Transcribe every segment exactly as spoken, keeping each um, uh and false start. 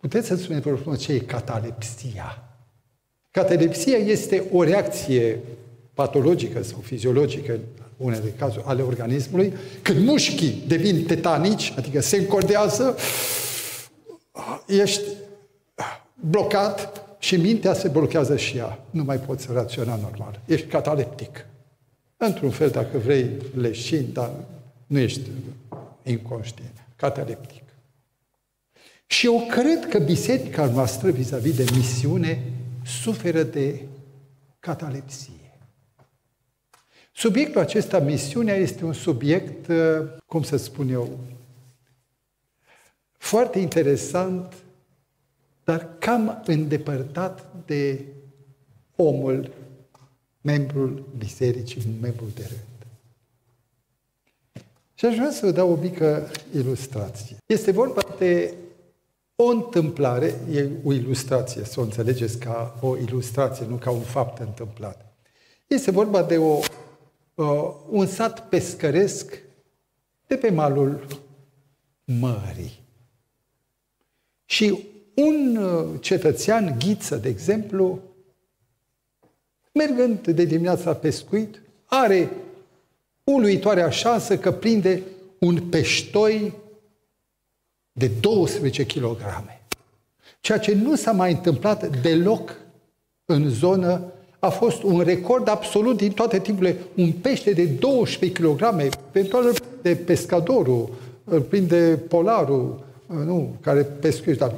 Puteți să spuneți pe urmă ce e catalepsia? Catalepsia este o reacție patologică sau fiziologică, în unele cazuri, ale organismului, când mușchii devin tetanici, adică se încordează, ești blocat și mintea se blochează și ea. Nu mai poți raționa normal. Ești cataleptic. Într-un fel, dacă vrei, leșin, dar nu ești inconștient. Cataleptic. Și eu cred că biserica noastră, vis-a-vis de misiune, suferă de catalepsie. Subiectul acesta, misiunea, este un subiect, cum să spun eu, foarte interesant, dar cam îndepărtat de omul, membrul bisericii, membrul de rând. Și aș vrea să vă dau o mică ilustrație. Este vorba de o întâmplare, e o ilustrație, să o înțelegeți ca o ilustrație, nu ca un fapt întâmplat. Este vorba de o, uh, un sat pescăresc de pe malul mării. Și un cetățean, Ghiță, de exemplu, mergând de dimineața pescuit, are uluitoarea șansă că prinde un peștoi de douăsprezece kilograme. Ceea ce nu s-a mai întâmplat deloc în zonă, a fost un record absolut din toate timpurile. Un pește de douăsprezece kilograme, eventual îl prinde pescadorul, îl prinde polarul, nu, care pescuiește, dar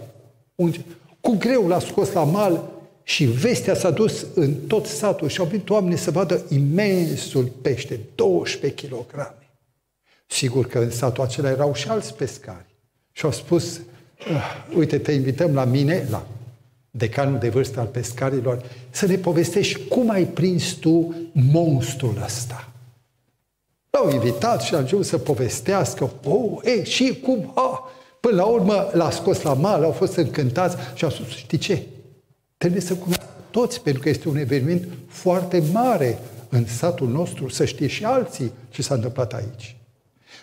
cu greu l-a scos la mal și vestea s-a dus în tot satul și au venit oameni să vadă imensul pește, douăsprezece kilograme. Sigur că în satul acela erau și alți pescari. Și au spus, uite, te invităm la mine, la decanul de vârstă al pescarilor, să ne povestești cum ai prins tu monstrul ăsta. L-au invitat și a început să povestească, oh, e, și cum, ah, până la urmă l-a scos la mal, au fost încântați și au spus, știi ce, trebuie să cunoască toți, pentru că este un eveniment foarte mare în satul nostru, să știe și alții ce s-a întâmplat aici.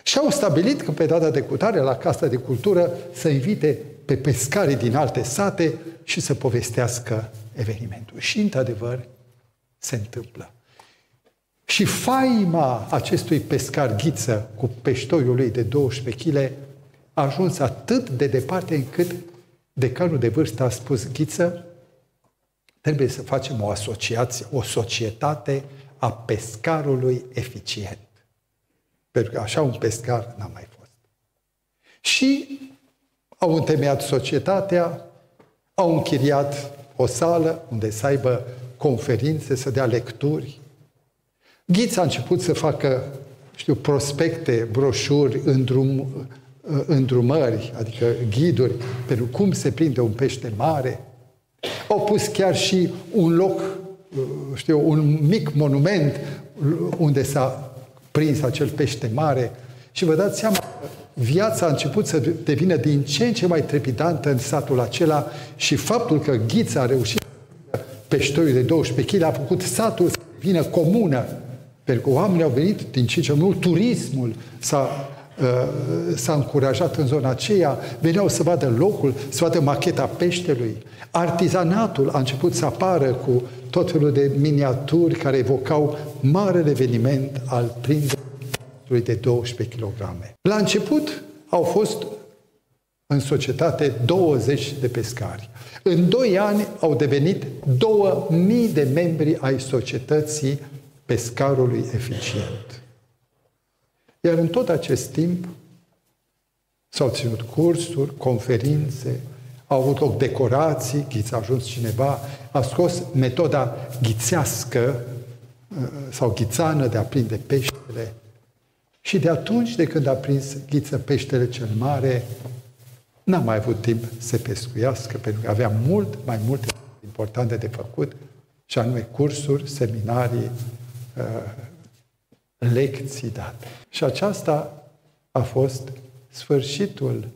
Și au stabilit că pe data de cutare, la Casa de Cultură, să invite pe pescarii din alte sate și să povestească evenimentul. Și, într-adevăr, se întâmplă. Și faima acestui pescar Ghiță cu peștoiul lui de douăsprezece kilograme a ajuns atât de departe încât decanul de vârstă a spus, Ghiță, trebuie să facem o asociație, o societate a pescarului eficient. Pentru că așa un pescar n-a mai fost. Și au întemeiat societatea, au închiriat o sală unde să aibă conferințe, să dea lecturi. Ghiț a început să facă, știu, prospecte, broșuri, îndrum, îndrumări, adică ghiduri, pentru cum se prinde un pește mare. Au pus chiar și un loc, știu, un mic monument unde s-a prins acel pește mare și vă dați seama, viața a început să devină din ce în ce mai trepidantă în satul acela și faptul că Ghița a reușit peștoiul de douăsprezece kilograme a făcut satul să devină comună, pentru că oamenii au venit din ce în ce mai mult, turismul s-a s-a încurajat în zona aceea, veneau să vadă locul, să vadă macheta peștelui. Artizanatul a început să apară cu tot felul de miniaturi care evocau marele eveniment al prinderii de douăsprezece kilograme. La început au fost în societate douăzeci de pescari. În doi ani au devenit două mii de membri ai societății pescarului eficient. Iar în tot acest timp s-au ținut cursuri, conferințe, au avut loc decorații, ghiți a ajuns cineva, a scos metoda ghițească sau ghițană de a prinde peștele. Și de atunci, de când a prins Ghiță peștele cel mare, n-a mai avut timp să pescuiască, pentru că avea mult mai multe importante de făcut, și anume cursuri, seminarii, lecții date. Și aceasta a fost sfârșitul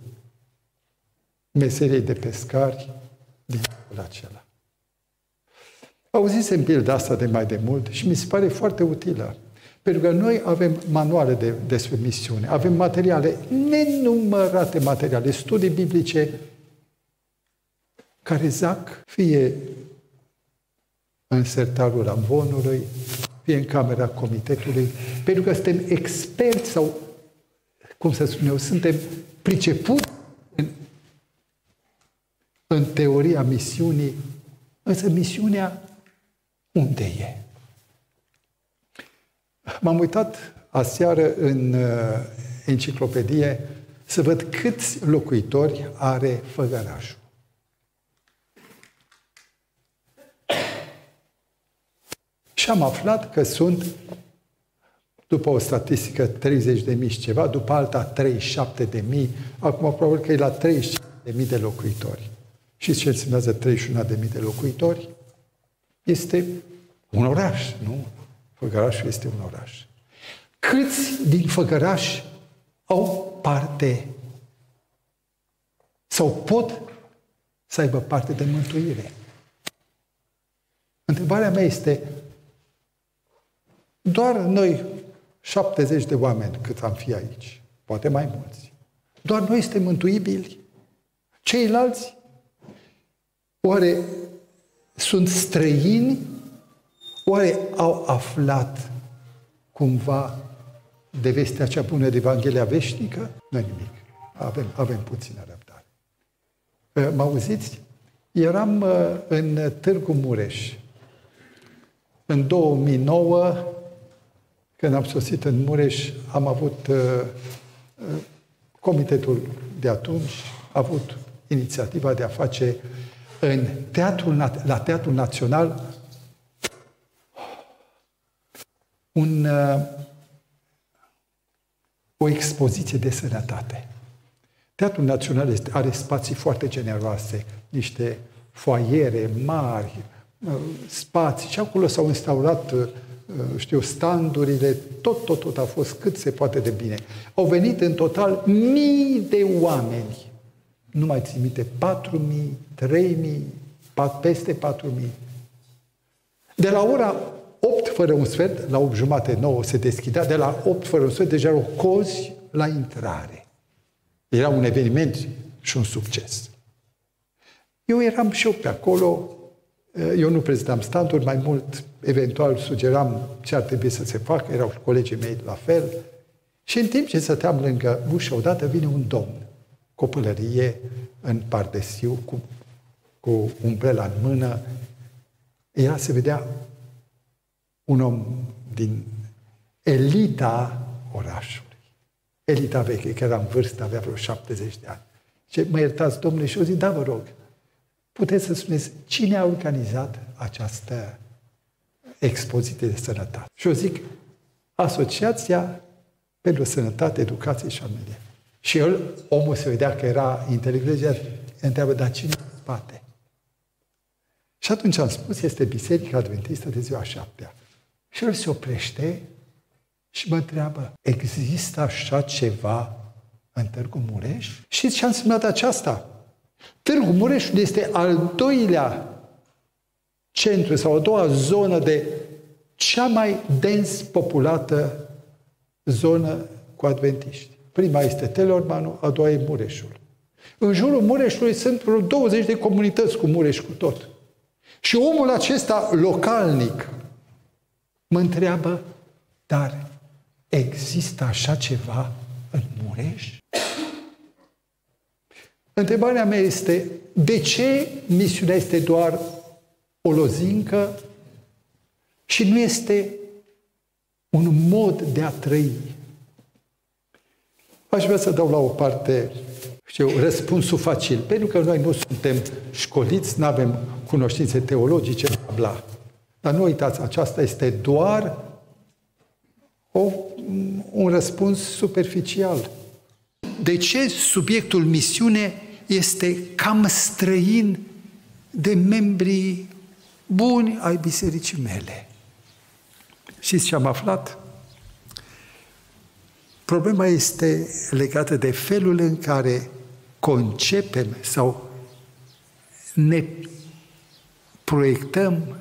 meseriei de pescari din locul acela. Auzisem pilda asta de mai demult și mi se pare foarte utilă, pentru că noi avem manuale de, despre misiune, avem materiale, nenumărate materiale, studii biblice care zac fie în sertarul ambonului, fie în camera comitetului, pentru că suntem experți sau, cum să spun eu, suntem pricepuți în, în teoria misiunii, însă misiunea unde e? M-am uitat aseară în enciclopedie să văd câți locuitori are Făgărașul. Și am aflat că sunt, după o statistică, treizeci de mii și ceva, după alta treizeci și șapte de mii, acum probabil că e la treizeci și șapte de mii de locuitori. Știți ce însemnează treizeci și unu de mii de locuitori? Este un oraș, nu? Făgărașul este un oraș. Câți din Făgăraș au parte sau pot să aibă parte de mântuire? Întrebarea mea este: doar noi, șaptezeci de oameni cât am fi aici, poate mai mulți, doar noi suntem mântuibili? Ceilalți oare sunt străini? Oare au aflat cumva de vestea cea bună de Evanghelia veșnică? Nu nimic. Avem, avem puțină răbdare. Mă auziți? Eram în Târgu Mureș. În două mii nouă, când am sosit în Mureș, am avut comitetul de atunci, a avut inițiativa de a face în teatrul, la Teatrul Național un, o expoziție de sănătate. Teatrul Național are spații foarte generoase, niște foaiere mari, spații, și acolo s-au instaurat, știu, standurile, tot, tot, tot a fost cât se poate de bine. Au venit în total mii de oameni. Nu mai țin minte, patru mii, trei mii, peste patru mii. De la ora opt fără un sfert, la opt jumate, nouă se deschidea, de la opt fără un sfert deja erau cozi la intrare. Era un eveniment și un succes. Eu eram și eu pe acolo. Eu nu prezentam standuri, mai mult eventual sugeram ce ar trebui să se facă, erau și colegii mei la fel. Și în timp ce stăteam lângă ușă, odată vine un domn cu o pălărie în pardesiu, cu, cu umbrela în mână. Era, se vedea, un om din elita orașului, elita veche, că era în vârstă, avea vreo șaptezeci de ani. Și mă iertați, domnule, și eu zic: da, vă rog, puteți să spuneți cine a organizat această expoziție de sănătate? Și eu zic: Asociația pentru Sănătate, Educație și Amelie. Și el, omul, se vedea că era inteligent, întreabă: dar cine în spate? Și atunci am spus: este Biserica Adventistă de ziua a șaptea. Și el se oprește și mă întreabă: există așa ceva în Târgu Mureș? Știți ce a însemnat aceasta? Târgu Mureș este al doilea centru sau a doua zonă de cea mai dens populată zonă cu adventiști. Prima este Teleormanul, a doua e Mureșul. În jurul Mureșului sunt vreo douăzeci de comunități cu Mureș cu tot. Și omul acesta localnic mă întreabă: dar există așa ceva în Mureș? Întrebarea mea este: de ce misiunea este doar o lozincă și nu este un mod de a trăi? Aș vrea să dau la o parte, știu, răspunsul facil, pentru că noi nu suntem școliți, nu avem cunoștințe teologice, bla, bla. Dar nu uitați, aceasta este doar o, un răspuns superficial. De ce subiectul misiune este cam străin de membrii buni ai bisericii mele? Știți ce am aflat? Problema este legată de felul în care concepem sau ne proiectăm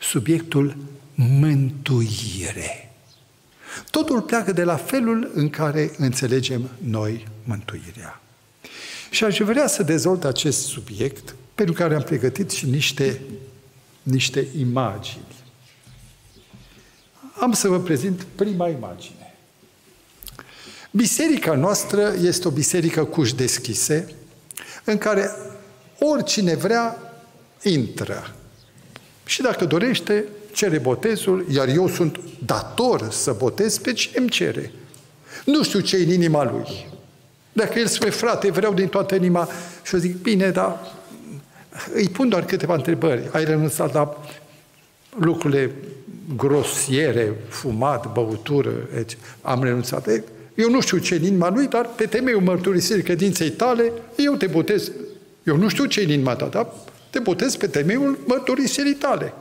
subiectul mântuire. Totul pleacă de la felul în care înțelegem noi mântuirea. Și aș vrea să dezvolt acest subiect pentru care am pregătit și niște, niște imagini. Am să vă prezint prima imagine. Biserica noastră este o biserică cu uși deschise, în care oricine vrea, intră. Și dacă dorește, cere botezul, iar eu sunt dator să botez pe ce îmi cere. Nu știu ce e în inima lui. Dacă el spune, frate, vreau din toată inima, și eu zic, bine, dar îi pun doar câteva întrebări. Ai renunțat la lucrurile grosiere, fumat, băutură, et cetera. Am renunțat. Eu nu știu ce e în inima lui, dar pe temeiul mărturisirii credinței tale, eu te botez. Eu nu știu ce e în inima ta, dar te botez pe temeiul mărturisirii tale.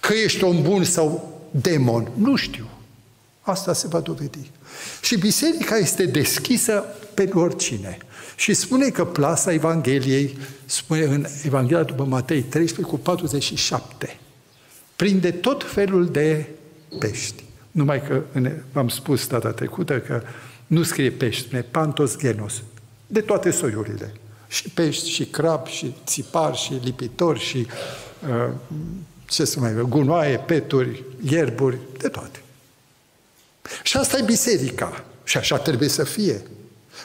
Că ești om bun sau demon, nu știu. Asta se va dovedi. Și biserica este deschisă pentru oricine. Și spune că plasa Evangheliei, spune în Evanghelia după Matei treisprezece cu patruzeci și șapte, prinde tot felul de pești. Numai că v-am spus data trecută că nu scrie pești, spune pantosgenos, de toate soiurile. Și pești, și crab, și țipar, și lipitori, și uh, ce să mai vă, gunoaie, peturi, ierburi, de toate. Și asta e biserica. Și așa trebuie să fie.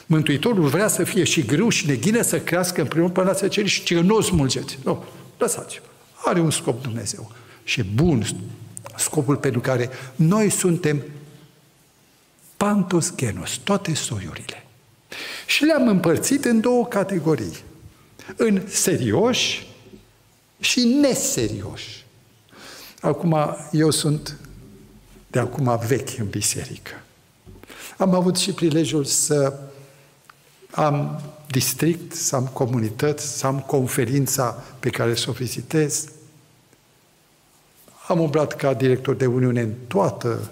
Mântuitorul vrea să fie și grâu și neghină să crească împreună până la săcerii și ce nu o smulgeți. Nu, lăsați-vă. Are un scop Dumnezeu. Și bun scopul pentru care noi suntem pantosgenos, toate soiurile. Și le-am împărțit în două categorii. În serioși și neserioși. Acum, eu sunt de acum vechi în biserică. Am avut și prilejul să am district, să am comunități, să am conferința pe care să o vizitez. Am umblat ca director de Uniune în toată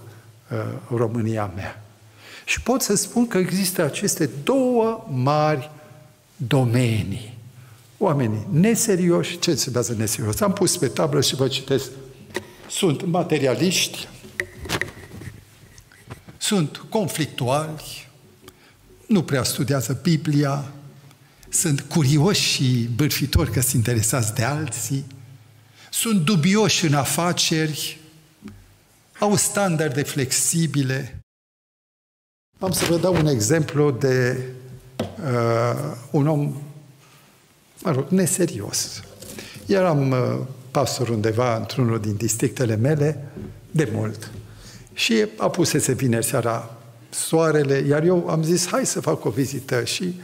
uh, România mea. Și pot să spun că există aceste două mari domenii. Oamenii neserioși, ce înseamnă neserioși? Am pus pe tablă și vă citesc. Sunt materialiști, sunt conflictuali, nu prea studiază Biblia, sunt curioși și bârfitori că sunt interesați de alții, sunt dubioși în afaceri, au standarde flexibile. Am să vă dau un exemplu de uh, un om, mă rog, neserios. Eram uh, pastor undeva într-unul din districtele mele de mult. Și apusese vineri seara soarele, iar eu am zis, hai să fac o vizită. Și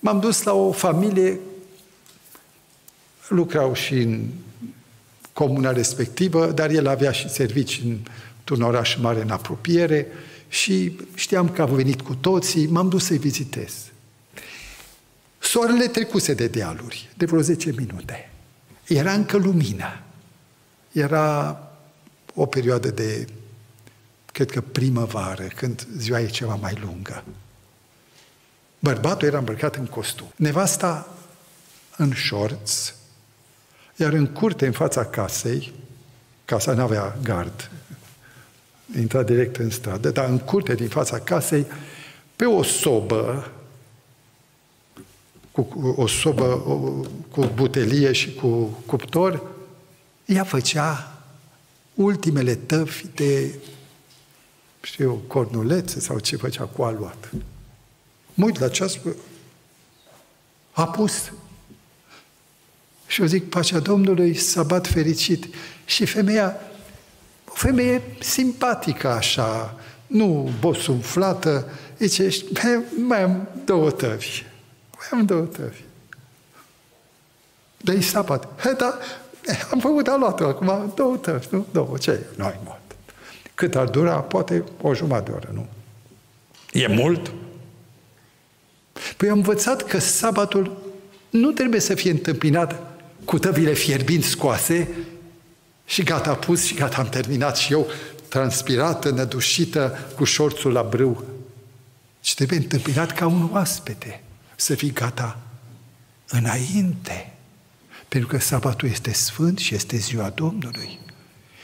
m-am dus la o familie, lucrau și în comuna respectivă, dar el avea și servici într-un oraș mare în apropiere și știam că au venit cu toții, m-am dus să-i vizitez. Soarele trecuse de dealuri, de vreo zece minute. Era încă lumină. Era o perioadă de cred că primăvară, când ziua e ceva mai lungă. Bărbatul era îmbrăcat în costum. Nevasta în șorți, iar în curte, în fața casei, casa n-avea gard, intra direct în stradă, dar în curte, din fața casei, pe o sobă, cu o sobă cu butelie și cu cuptor, ea făcea ultimele tăvi de știu eu, cornulețe sau ce făcea cu aluat. Mă uit la ceas, a pus. Și eu zic, pacea Domnului, sabat fericit. Și femeia, o femeie simpatică așa, nu bosunflată, zice, mai am două tăvi. Mai am două tăvi. Dar e sabat. He, da, am făcut aluatul acum, două tăvi, nu? Două, ce e? Nu ai mod. Cât ar dura? Poate o jumătate de oră, nu? E mult? Păi am învățat că sabatul nu trebuie să fie întâmpinat cu tăvile fierbind scoase și gata pus și gata am terminat și eu transpirată, nădușită, cu șorțul la brâu. Și trebuie întâmpinat ca un oaspete, să fii gata înainte. Pentru că sabatul este sfânt și este ziua Domnului.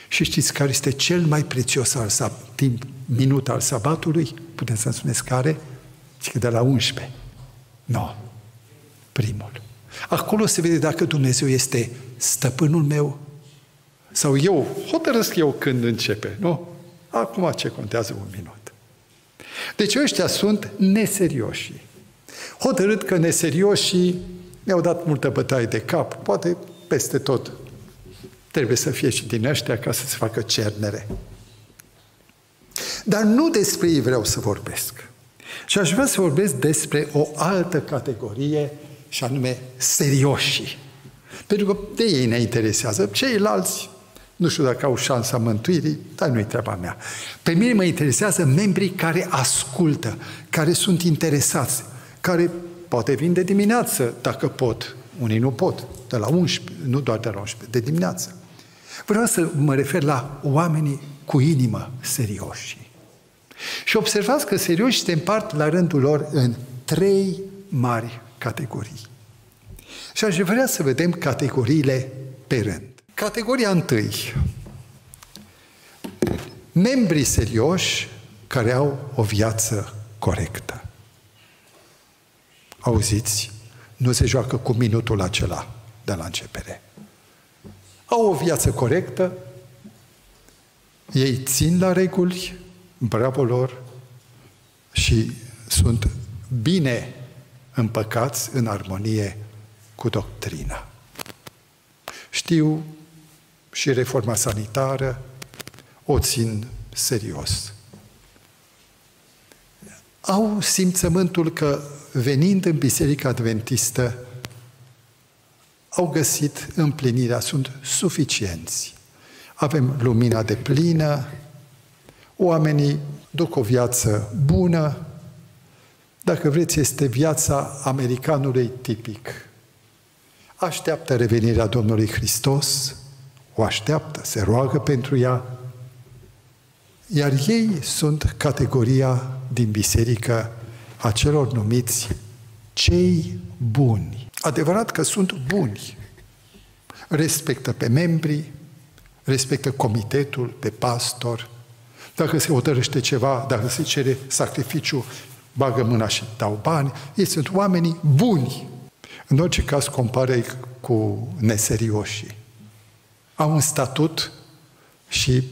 Și știți care este cel mai prețios al sab- timp, minut al sabatului? Puteți să-mi spuneți care? Zic de la unsprezece. Nu. Primul. Acolo se vede dacă Dumnezeu este stăpânul meu sau eu hotărăsc eu când începe, nu? Acum ce contează un minut. Deci ăștia sunt neserioșii. Hotărât că neserioșii ne-au dat multă bătaie de cap, poate peste tot. Trebuie să fie și din ăștia ca să se facă cernere. Dar nu despre ei vreau să vorbesc. Și aș vrea să vorbesc despre o altă categorie, și anume serioșii. Pentru că de ei ne interesează. Ceilalți, nu știu dacă au șansa mântuirii, dar nu-i treaba mea. Pe mine mă interesează membrii care ascultă, care sunt interesați, care poate vin de dimineață, dacă pot. Unii nu pot, de la unsprezece, nu doar de la unsprezece, de dimineață. Vreau să mă refer la oamenii cu inimă serioși. Și observați că serioși se împart la rândul lor în trei mari categorii. Și aș vrea să vedem categoriile pe rând. Categoria întâi. Membrii serioși care au o viață corectă. Auziți? Nu se joacă cu minutul acela de la începere. Au o viață corectă, ei țin la reguli, bravo lor, și sunt bine împăcați în armonie cu doctrina. Știu și reforma sanitară, o țin serios. Au simțământul că venind în Biserica Adventistă au găsit împlinirea, sunt suficienți. Avem lumina de plină, oamenii duc o viață bună, dacă vreți, este viața americanului tipic. Așteaptă revenirea Domnului Hristos, o așteaptă, se roagă pentru ea, iar ei sunt categoria din biserică a celor numiți cei buni. Adevărat că sunt buni. Respectă pe membrii, respectă comitetul de pastor. Dacă se hotărăște ceva, dacă se cere sacrificiu, bagă mâna și dau bani. Ei sunt oamenii buni. În orice caz, compare cu neserioșii. Au un statut și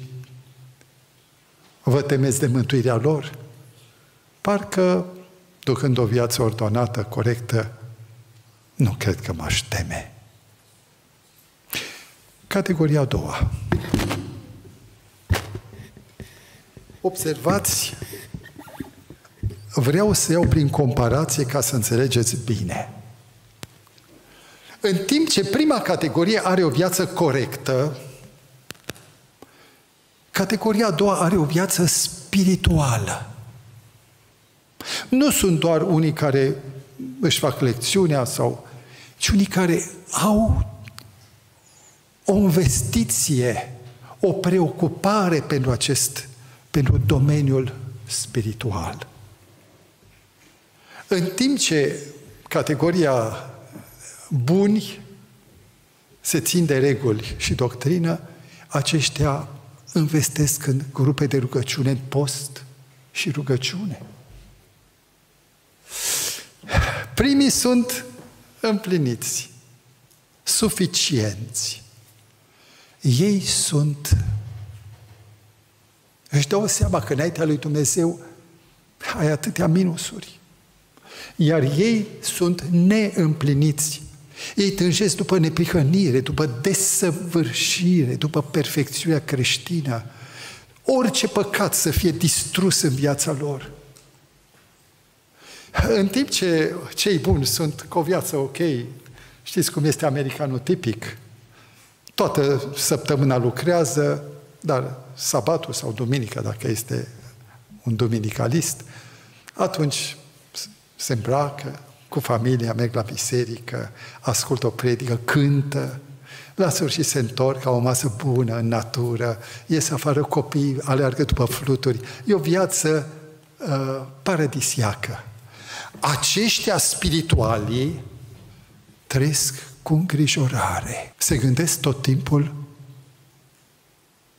vă temeți de mântuirea lor? Parcă, ducând o viață ordonată, corectă, nu cred că m-aș teme. Categoria a doua. Observați, vreau să iau prin comparație ca să înțelegeți bine. În timp ce prima categorie are o viață corectă, categoria a doua are o viață spirituală. Nu sunt doar unii care își fac lecțiunea, sau, ci unii care au o investiție, o preocupare pentru acest, pentru domeniul spiritual. În timp ce categoria buni se țin de reguli și doctrină, aceștia investesc în grupe de rugăciune, în post și rugăciune. Primii sunt împliniți, suficienți. Ei sunt, își dau seama că înaintea lui Dumnezeu ai atâtea minusuri. Iar ei sunt neîmpliniți. Ei tânjesc după neprihănire, după desăvârșire, după perfecțiunea creștină. Orice păcat să fie distrus în viața lor. În timp ce cei buni sunt cu o viață ok, știți cum este americanul tipic, toată săptămâna lucrează, dar sabatul sau duminica, dacă este un duminicalist, atunci se îmbracă cu familia, merg la biserică, ascultă o predică, cântă, la sfârșit se întorc, au o masă bună în natură, ies afară copii, aleargă după fluturi. E o viață uh, paradisiacă. Aceștia spiritualii trăiesc cu îngrijorare. Se gândesc tot timpul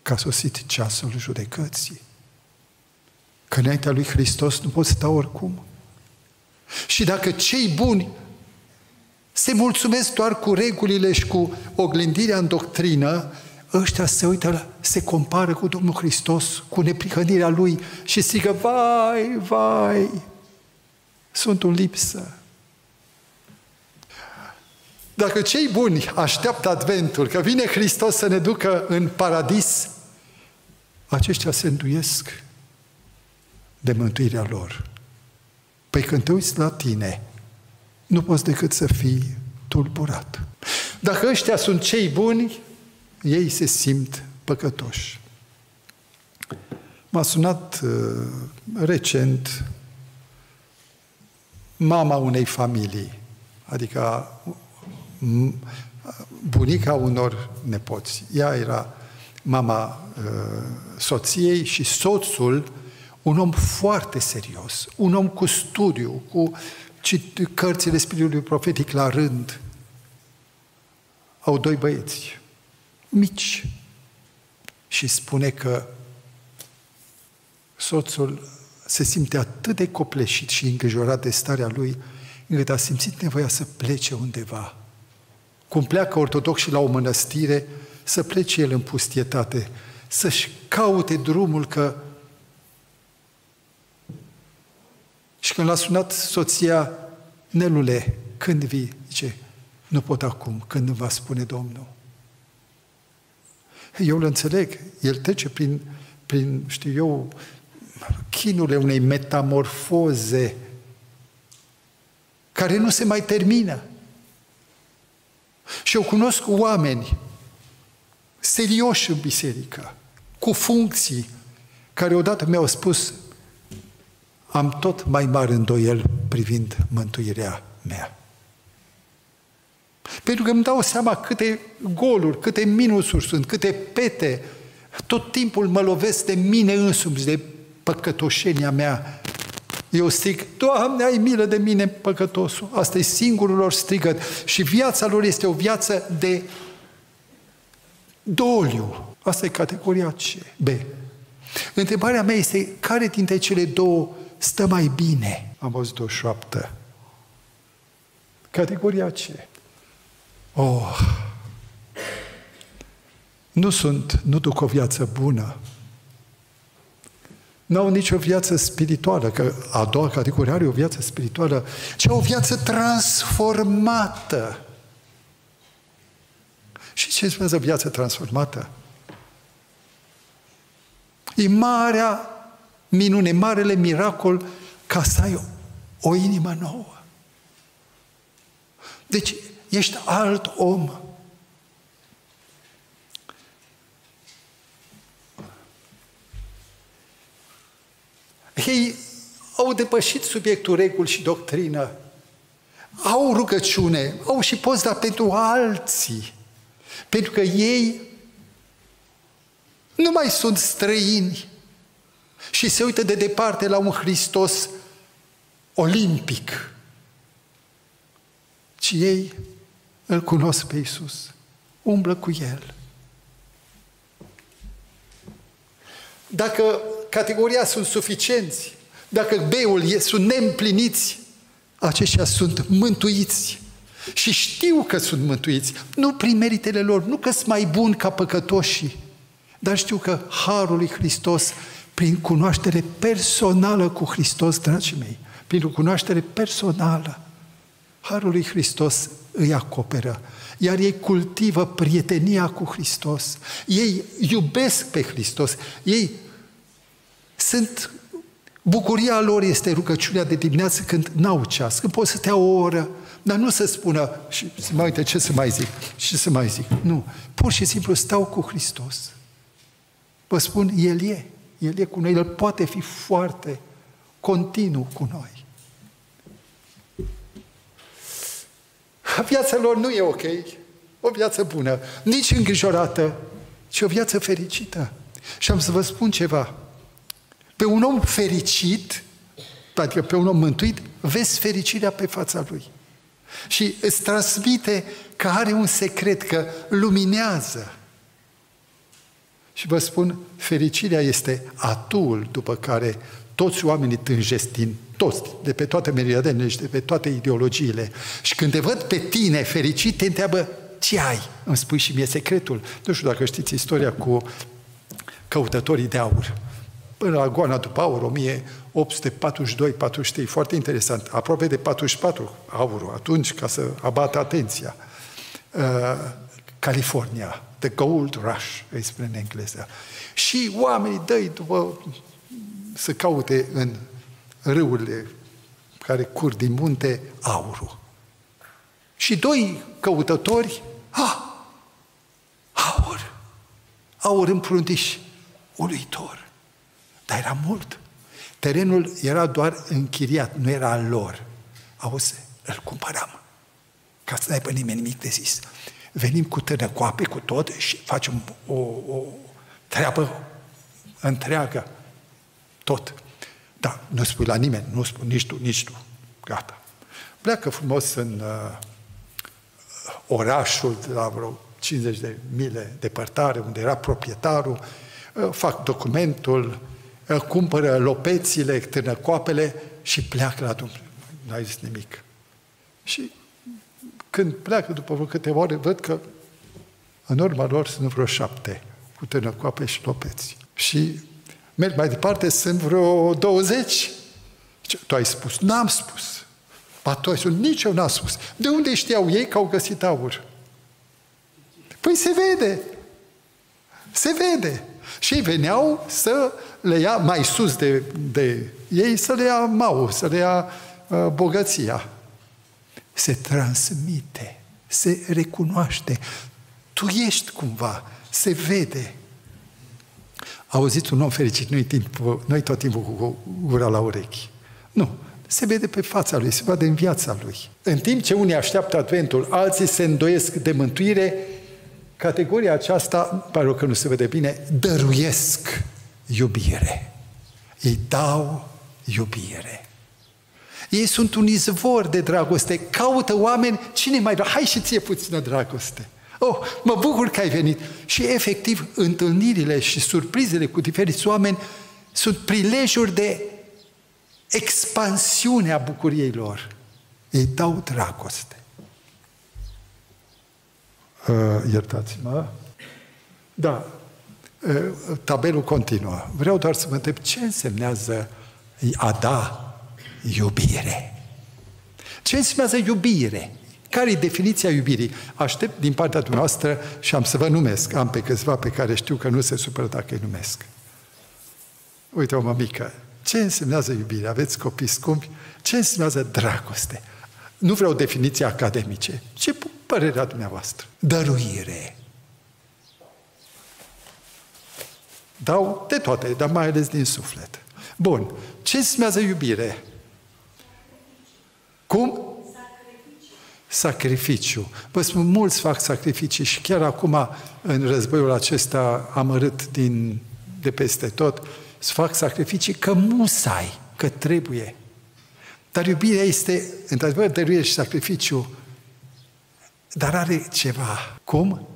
că a sosit ceasul judecății, că înaintea lui Hristos nu pot sta oricum. Și dacă cei buni se mulțumesc doar cu regulile și cu oglindirea în doctrină, ăștia se uită, se compară cu Domnul Hristos, cu neprihănirea Lui și strigă: vai, vai, sunt în lipsă. Dacă cei buni așteaptă Adventul, că vine Hristos să ne ducă în paradis, aceștia se înduiesc de mântuirea lor. Păi când te uiți la tine, nu poți decât să fii tulburat. Dacă ăștia sunt cei buni, ei se simt păcătoși. M-a sunat uh, recent mama unei familii, adică bunica unor nepoți. Ea era mama uh, soției și soțul, un om foarte serios, un om cu studiu, cu cărțile Spiritului Profetic la rând. Au doi băieți mici și spune că soțul se simte atât de copleșit și îngrijorat de starea lui, încât a simțit nevoia să plece undeva. Cum pleacă ortodoxii la o mănăstire, să plece el în pustietate, să-și caute drumul, că... Și când l-a sunat soția: Nelule, când vii? Zice: nu pot acum, când îmi va spune Domnul. Eu îl înțeleg, el trece prin, prin știu eu, chinurile unei metamorfoze care nu se mai termină. Și eu cunosc oameni serioși în biserică, cu funcții, care odată mi-au spus: am tot mai mari îndoieli privind mântuirea mea. Pentru că îmi dau seama câte goluri, câte minusuri sunt, câte pete, tot timpul mă lovesc de mine însumi, de păcătoșenia mea. Eu strig: Doamne, ai milă de mine, păcătosul. Asta e singurul lor strigăt. Și viața lor este o viață de doliu. Asta e categoria C, B. Întrebarea mea este: care dintre cele două stă mai bine? Am auzit o șoaptă. Categoria C. Oh! Nu sunt, nu duc o viață bună. N-au nicio viață spirituală, că a doua categorie are o viață spirituală, ci o viață transformată. Și ce înseamnă viață transformată? E marea minune, marele miracol ca să ai o inimă nouă. Deci ești alt om. Ei au depășit subiectul reguli și doctrină. Au rugăciune, au și post, dar pentru alții. Pentru că ei nu mai sunt străini și se uită de departe la un Hristos olimpic, ci ei îl cunosc pe Iisus, umblă cu El. Dacă categoria sunt suficienți, dacă B-ul sunt neîmpliniți, aceștia sunt mântuiți și știu că sunt mântuiți, nu prin meritele lor, nu că sunt mai buni ca păcătoșii, dar știu că harul lui Hristos, prin cunoaștere personală cu Hristos, dragii mei, prin cunoaștere personală, harul lui Hristos îi acoperă, iar ei cultivă prietenia cu Hristos, ei iubesc pe Hristos, ei sunt, bucuria lor este rugăciunea de dimineață când n-au ceas, când pot să stea o oră, dar nu să spună: și să mai uite, ce să mai zic, ce să mai zic, nu, pur și simplu stau cu Hristos. Vă spun, El e, El e cu noi, El poate fi foarte continuu cu noi. Viața lor nu e ok, o viață bună, nici îngrijorată, ci o viață fericită. Și am să vă spun ceva, pe un om fericit, adică pe un om mântuit, vezi fericirea pe fața lui. Și îți transmite că are un secret, că luminează. Și vă spun, fericirea este atul după care Toți oamenii tânjesc din toți, de pe toate meriadele și de pe toate ideologiile. Și când te văd pe tine fericit, te întreabă, ce ai? Îmi spui și mie secretul. Nu știu dacă știți istoria cu căutătorii de aur. Până la goana după aur, o mie opt sute patruzeci și doi patruzeci și trei, foarte interesant, aproape de patruzeci și patru aurul, atunci, ca să abată atenția. Uh, California, the gold rush, îi spune în engleză. Și oamenii dă-i după să caute în râurile care curg din munte aurul. Și doi căutători, ah, aur, aur împruntiș, uluitor. Dar era mult. Terenul era doar închiriat, nu era al lor. Auzi, îl cumpăram, ca să n-ai pe nimeni nimic de zis. Venim cu târnăcoape, cu tot, și facem o, o treabă întreagă. Tot. Da, nu spui la nimeni, nu spui nici tu, nici tu. Gata. Pleacă frumos în uh, orașul de la vreo cincizeci de mile departare, unde era proprietarul, uh, fac documentul, uh, cumpără lopețile, târnăcoapele și pleacă la Dumnezeu. N-ai zis nimic. Și când pleacă, după vreo câteva ore, văd că în urma lor sunt vreo șapte, cu târnăcoape și lopeți. Și merg mai departe, sunt vreo douăzeci. Tu ai spus? N-am spus. Ba tu ai spus? Nici eu n-am spus. De unde știau ei că au găsit aur? Păi se vede. Se vede. Și ei veneau să le ia mai sus de, de ei, să le ia mau, să le ia uh, bogăția. Se transmite, se recunoaște. Tu ești cumva, se vede. Auziți, un om fericit nu-i nu tot timpul cu gura la urechi. Nu. Se vede pe fața lui, se vede în viața lui. În timp ce unii așteaptă Adventul, alții se îndoiesc de mântuire, categoria aceasta, pare că nu se vede bine, dăruiesc iubire. Ei dau iubire. Ei sunt un izvor de dragoste, caută oameni, cine mai vrea? Hai și ție puțină dragoste. Oh, mă bucur că ai venit. Și efectiv, întâlnirile și surprizele cu diferiți oameni sunt prilejuri de expansiune a bucuriei lor. Ei dau dragoste. Uh, Iertați-mă. Da. Uh, tabelul continuă. Vreau doar să mă întreb ce însemnează a da iubire. Ce însemnează iubire? Care e definiția iubirii? Aștept din partea dumneavoastră și am să vă numesc. Am pe câțiva pe care știu că nu se supără dacă îi numesc. Uite, o mămică, ce însemnează iubire? Aveți copii scumpi? Ce însemnează dragoste? Nu vreau definiții academice. Ce părerea dumneavoastră? Dăruire. Dau de toate, dar mai ales din suflet. Bun. Ce însemnează iubire? Cum? Sacrificiu. Vă spun, mulți fac sacrificii și chiar acum, în războiul acesta amărât din, de peste tot, să fac sacrificii că musai, că trebuie. Dar iubirea este, într-adevăr, dăruire și sacrificiu, dar are ceva. Cum?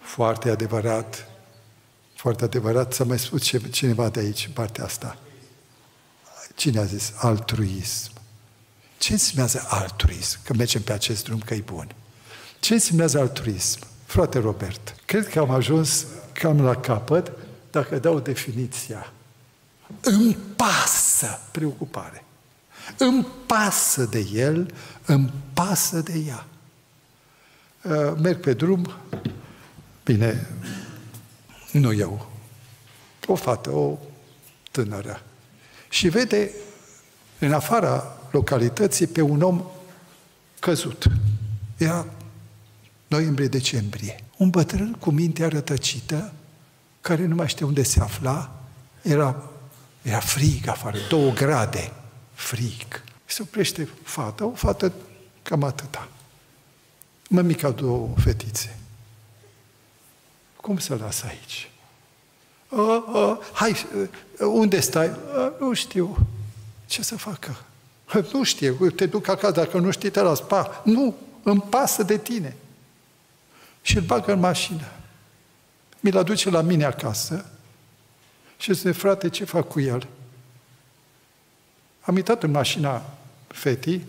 Foarte adevărat. Foarte adevărat. S-a mai spus cineva de aici, în partea asta. Cine a zis? Altruism. Ce însemnează altruism? Că mergem pe acest drum că e bun. Ce însemnează altruism? Frate Robert, cred că am ajuns cam la capăt, dacă dau definiția. Îmi pasă preocupare. Îmi pasă de el, îmi pasă de ea. Merg pe drum, bine, nu eu, o fată, o tânără. Și vede, în afara localității, pe un om căzut. Era noiembrie-decembrie. Un bătrân cu mintea rătăcită, care nu mai știa unde se afla, era, era frig afară, două grade frig. Se oprește fata, o fată cam atâta. Mămica, două fetițe. Cum să las aici? A, a, hai, unde stai? A, nu știu. Ce să facă? Nu știu, te duc acasă, dacă nu știi, te las, pa. Nu, îmi pasă de tine. Și îl bagă în mașină. Mi-l aduce la mine acasă Și zice, frate, ce fac cu el? Am intrat în mașina fetii,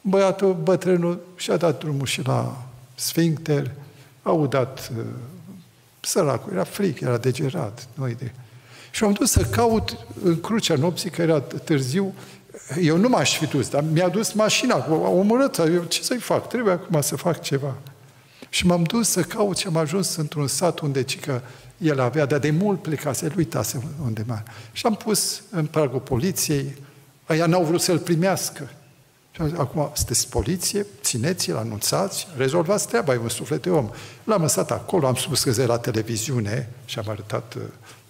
băiatul, bătrânul, și-a dat drumul și la sfincter, a udat uh, săracul, era fric, era degerat. Noi de... Și am dus să caut în crucea nopții, că era târziu, eu nu m-aș fi dus, dar mi-a dus mașina, am omorât, eu ce să-i fac? Trebuie acum să fac ceva. Și m-am dus să caut și am ajuns într-un sat unde cică el avea, dar de mult plecase, el uitase undeva. Și am pus în pragul poliției, aia n-au vrut să-l primească. Și am zis, acum sunteți poliție, țineți-l, anunțați, rezolvați treaba, e un suflet de om. L-am lăsat acolo, am spus că zi la televiziune și am arătat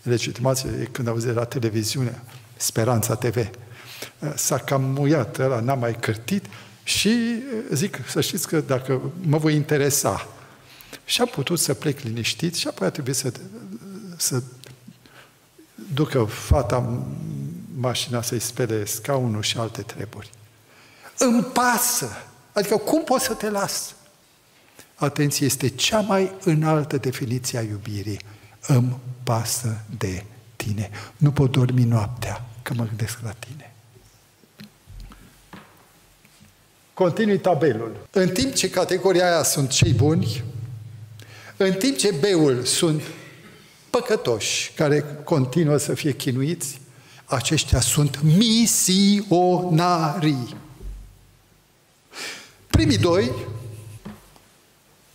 legitimația când auzi la televiziune, Speranta T V. S-a cam muiat ăla, n-a mai cârtit și zic, să știți că dacă mă voi interesa. Și am putut să plec liniștit și apoi a trebuit să, să ducă fata mașina să-i spele scaunul și alte treburi. Îmi pasă! Adică cum pot să te las? Atenție, este cea mai înaltă definiție a iubirii. Îmi pasă de tine. Nu pot dormi noaptea că mă gândesc la tine. Continui tabelul. În timp ce categoria aia sunt cei buni, în timp ce B-ul sunt păcătoși, care continuă să fie chinuiți, aceștia sunt misionarii. Primii doi,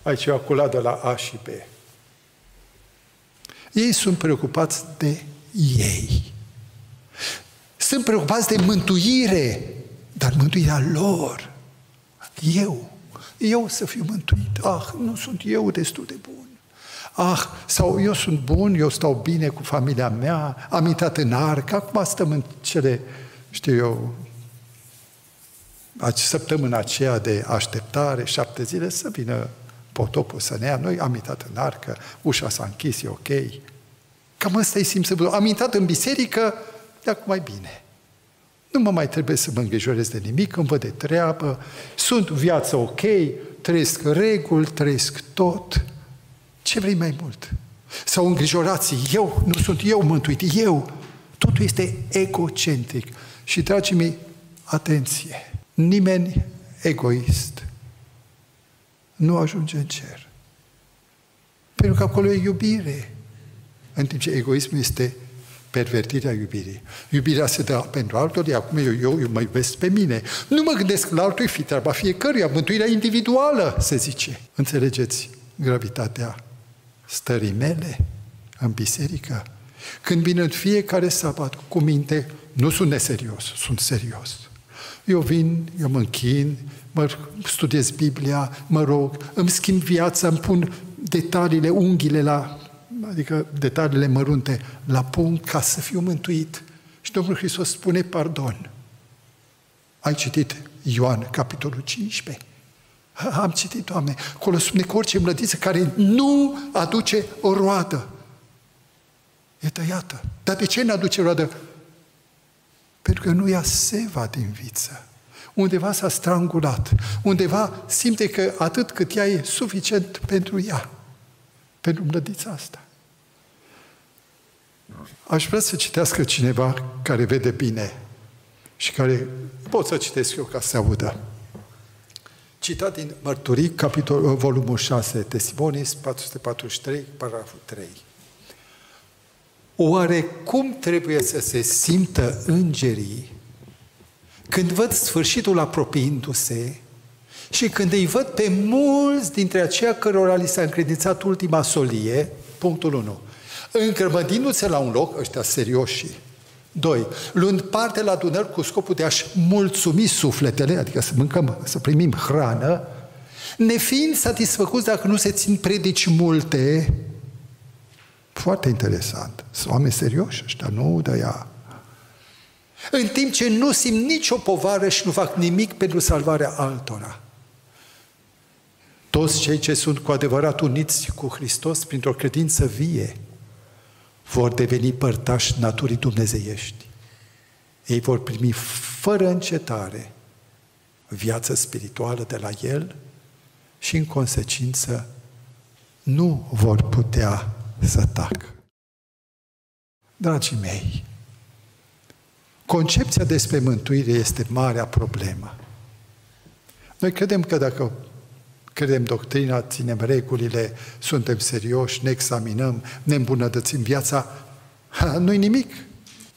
aici eu aculat de la A și B. Ei sunt preocupați de ei. Sunt preocupați de mântuire, dar mântuirea lor. Eu. Eu să fiu mântuit. Ah, nu sunt eu destul de bun. Ah, sau eu sunt bun, eu stau bine cu familia mea, am intrat în arc, acum stăm în cele, știu eu, săptămâna aceea de așteptare, șapte zile, să vină potopul să ne ia. Noi am intrat în arcă, ușa s-a închis, e ok. Cam ăsta e simțul. Am intrat în biserică, de acum mai bine. Nu mă mai trebuie să mă îngrijorez de nimic, îmi văd de treabă, sunt viață ok, trăiesc reguli, trăiesc tot. Ce vrei mai mult? Sau îngrijorați, eu, nu sunt eu mântuit, eu. Totul este egocentric. Și, dragii mei, atenție, nimeni egoist nu ajunge în cer. Pentru că acolo e iubire. În timp ce egoismul este pervertirea iubirii. Iubirea se dă pentru altor, acum eu, eu, eu mă iubesc pe mine. Nu mă gândesc la altul, fi treaba fiecăruia, mântuirea individuală, se zice. Înțelegeți gravitatea stării mele în biserică? Când vin în fiecare sabat cu minte, nu sunt neserios, sunt serios. Eu vin, eu mă închin, mă studiez Biblia, mă rog, îmi schimb viața, îmi pun detaliile, unghiile la... adică detaliile mărunte, la punct ca să fiu mântuit. Și Domnul Hristos spune pardon. Ai citit Ioan, capitolul cincisprezece? Am citit, Doamne. Acolo spune că orice mlădiță care nu aduce o roadă e tăiată. Dar de ce nu aduce roadă? Pentru că nu ia seva din viță. Undeva s-a strangulat. Undeva simte că atât cât ea e suficient pentru ea. Pentru mlădița asta. Aș vrea să citească cineva care vede bine și care pot să citesc eu ca să audă. Citat din Mărturii, capitol, volumul șase, Testimonii, patru sute patruzeci și trei, paragraful trei. Oare cum trebuie să se simtă îngerii când văd sfârșitul apropiindu-se și când îi văd pe mulți dintre aceia cărora li s-a încredințat ultima solie, punctul unu, încrămădindu-se la un loc, ăștia serioși. doi. Luând parte la adunări cu scopul de a-și mulțumi sufletele, adică să mâncăm, să primim hrană, nefiind satisfăcuți dacă nu se țin predici multe. Foarte interesant. Sunt oameni serioși ăștia, nu de aia. În timp ce nu simt nicio povară și nu fac nimic pentru salvarea altora. Toți cei ce sunt cu adevărat uniți cu Hristos printr-o credință vie vor deveni părtași naturii dumnezeiești. Ei vor primi fără încetare viață spirituală de la El și, în consecință, nu vor putea să tacă. Dragii mei, concepția despre mântuire este marea problemă. Noi credem că dacă credem doctrina, ținem regulile, suntem serioși, ne examinăm, ne îmbunătățim viața, nu-i nimic,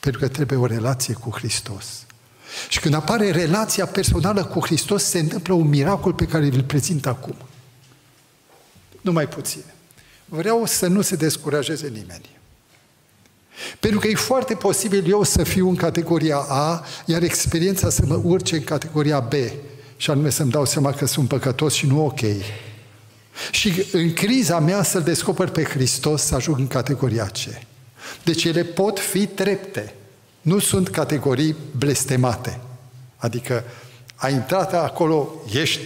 pentru că trebuie o relație cu Hristos. Și când apare relația personală cu Hristos, se întâmplă un miracol pe care îl prezint acum. Numai puțin. Vreau să nu se descurajeze nimeni. Pentru că e foarte posibil eu să fiu în categoria A, iar experiența să mă urce în categoria B, și anume să-mi dau seama că sunt păcătos și nu ok. Și în criza mea să-L descoper pe Hristos, să ajung în categoria C. Deci ele pot fi trepte. Nu sunt categorii blestemate. Adică ai intrat acolo, ești.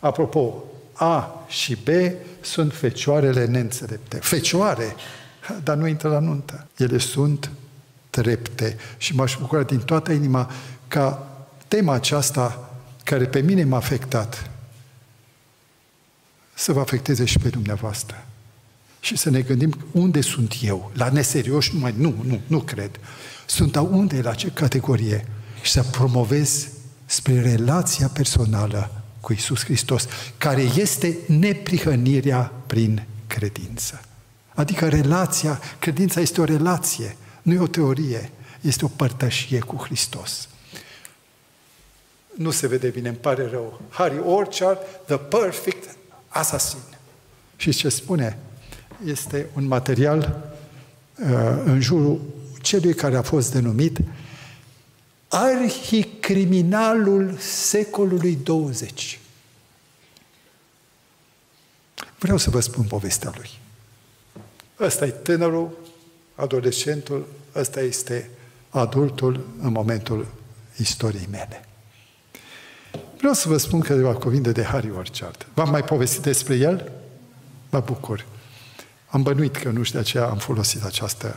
Apropo, A și B sunt fecioarele neînțelepte. Fecioare, dar nu intră la nuntă. Ele sunt trepte. Și m-aș bucura din toată inima ca tema aceasta, care pe mine m-a afectat, să vă afecteze și pe dumneavoastră. Și să ne gândim unde sunt eu. La neserioși numai? Nu, nu, nu cred. Sunt unde, la ce categorie? Și să promovez spre relația personală cu Iisus Hristos, care este neprihănirea prin credință. Adică relația, credința este o relație, nu e o teorie, este o părtășie cu Hristos. Nu se vede bine, îmi pare rău. Harry Orchard, The Perfect Assassin. Și ce spune? Este un material uh, în jurul celui care a fost denumit arhicriminalul secolului douăzeci. Vreau să vă spun povestea lui. Ăsta e tânărul, adolescentul, ăsta este adultul în momentul istoriei mele. Vreau să vă spun câteva cuvinte de Harry Orchard. V-am mai povestit despre el? Mă bucur. Am bănuit că nu știu, de aceea am folosit această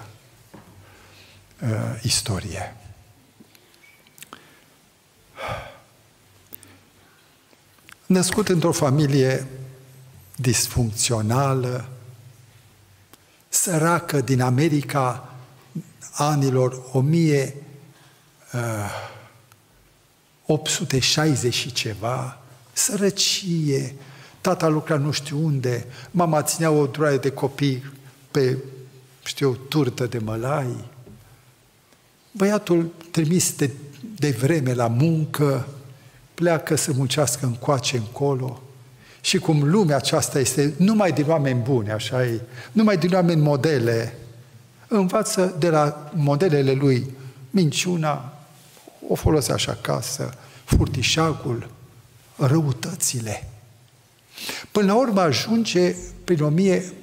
uh, istorie. Născut într-o familie disfuncțională, săracă, din America anilor o mie opt sute șaizeci și ceva, sărăcie, tata lucra nu știu unde, mama ținea o droaie de copii pe, știu, turtă de mălai. Băiatul trimis de, de vreme la muncă, pleacă să muncească încoace încolo. Și cum lumea aceasta este numai din oameni buni, așa e, numai din oameni modele, învață de la modelele lui minciuna, o folosea așa acasă, furtișagul, răutățile. Până la urmă ajunge prin o mie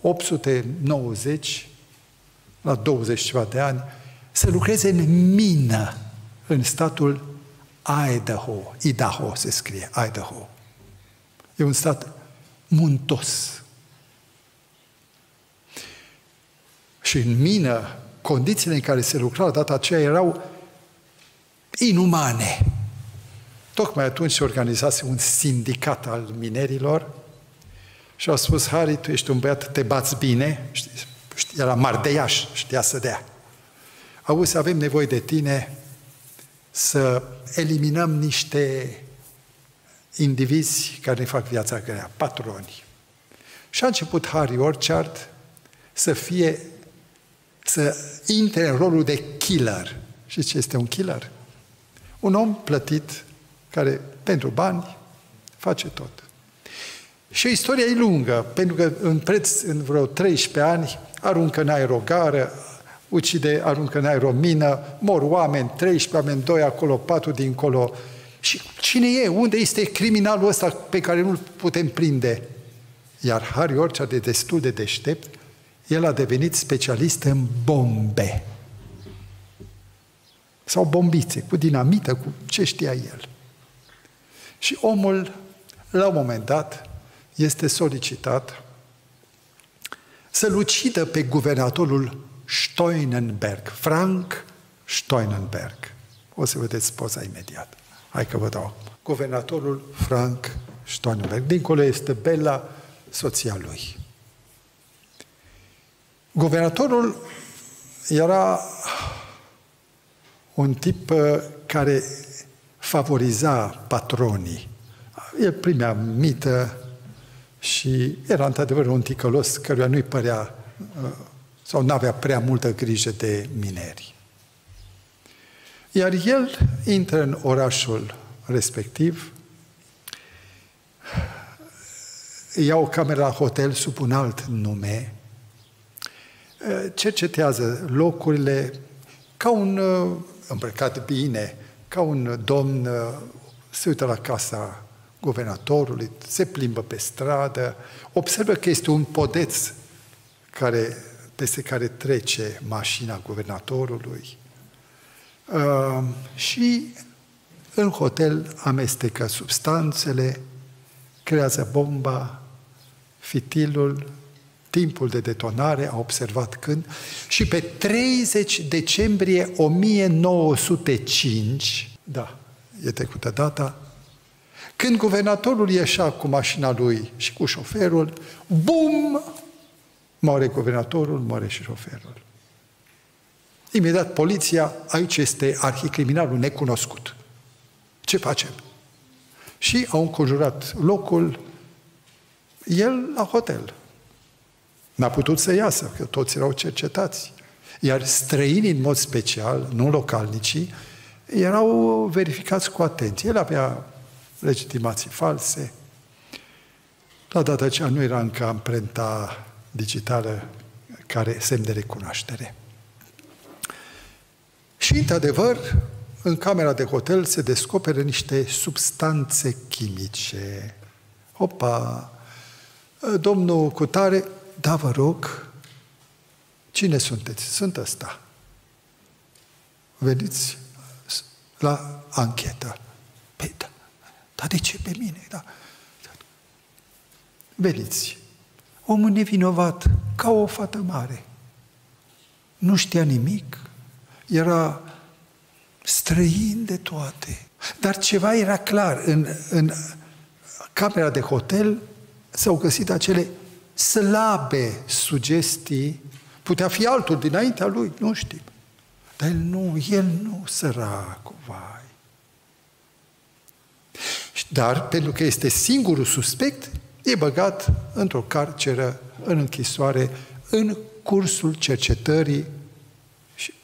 opt sute nouăzeci, la douăzeci ceva de ani, să lucreze în mină, în statul Idaho. Idaho se scrie, Idaho. E un stat muntos. Și în mină, condițiile în care se lucra la data aceea erau inumane. Tocmai atunci se organizase un sindicat al minerilor și au spus: Harry, tu ești un băiat, te bați bine, știi, era mardeiaș, știa să dea. Auzi, avem nevoie de tine să eliminăm niște indivizi care ne fac viața grea, patroni. Și a început Harry Orchard să fie, să intre în rolul de killer. Știți ce este un killer? Un om plătit care, pentru bani, face tot. Și istoria e lungă, pentru că în preț, în vreo treisprezece ani, aruncă în aer o gară, ucide, aruncă în aer o mină, mor oameni, treisprezece oameni, doi acolo, patru dincolo. Și cine e? Unde este criminalul ăsta pe care nu-l putem prinde? Iar Harry Orchard e destul de deștept, el a devenit specialist în bombe. Sau bombițe, cu dinamită, cu ce știa el. Și omul, la un moment dat, este solicitat să-l ucidă pe guvernatorul Steunenberg, Frank Steunenberg. O să vedeți poza imediat. Hai că vă dau acum. Guvernatorul Frank Steunenberg. Dincolo este Bella, soția lui. Guvernatorul era un tip care favoriza patronii. El primea mită și era într-adevăr un ticălos căruia nu-i părea sau n-avea prea multă grijă de mineri. Iar el intră în orașul respectiv, ia o cameră la hotel sub un alt nume, cercetează locurile ca un îmbrăcat bine, ca un domn, se uită la casa guvernatorului, se plimbă pe stradă, observă că este un podeț care, peste care trece mașina guvernatorului și în hotel amestecă substanțele, creează bomba, fitilul, timpul de detonare, a observat când, și pe treizeci decembrie o mie nouă sute cinci, da, e trecută data, când guvernatorul ieșea cu mașina lui și cu șoferul, bum, moare guvernatorul, moare și șoferul. Imediat poliția, aici este arhicriminalul necunoscut. Ce facem? Și au înconjurat locul, el la hotel. N-a putut să iasă, că toți erau cercetați. Iar străinii, în mod special, nu localnicii, erau verificați cu atenție. El avea legitimații false. La data aceea nu era încă amprenta digitală, care semn de recunoaștere. Și, într-adevăr, în camera de hotel se descoperă niște substanțe chimice. Opa! Domnul cutare, da, vă rog, cine sunteți? Sunt ăsta. Veniți la anchetă. Păi, da, dar de ce pe mine? Da. Veniți. Omul nevinovat, ca o fată mare. Nu știa nimic. Era străin de toate. Dar ceva era clar. În, în camera de hotel s-au găsit acele slabe sugestii. Putea fi altul dinaintea lui, nu știm. Dar el nu, el nu, săracul, vai. Dar, pentru că este singurul suspect, e băgat într-o carceră, în închisoare, în cursul cercetării și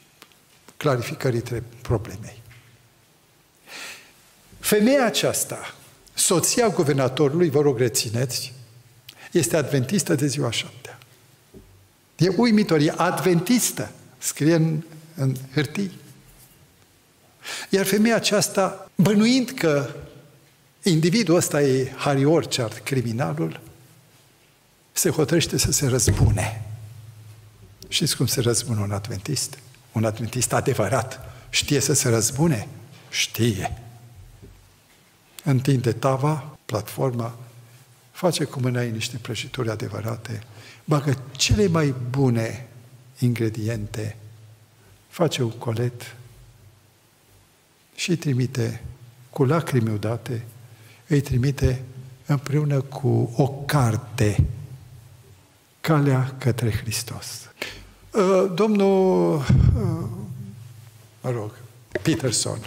clarificării problemei. Femeia aceasta, soția guvernatorului, vă rog rețineți, este adventistă de ziua a șaptea. E uimitor, e adventistă, scrie în, în hârtii. Iar femeia aceasta, bănuind că individul ăsta e Harry Orchard, criminalul, se hotărăște să se răzbune. Știți cum se răzbună un adventist? Un adventist adevărat știe să se răzbune? Știe. Întinde tava, platforma, face cu mâna ei niște prăjituri adevărate, bagă cele mai bune ingrediente, face un colet și trimite cu lacrimi udate, îi trimite împreună cu o carte, Calea către Hristos. Domnul, mă rog, Peterson,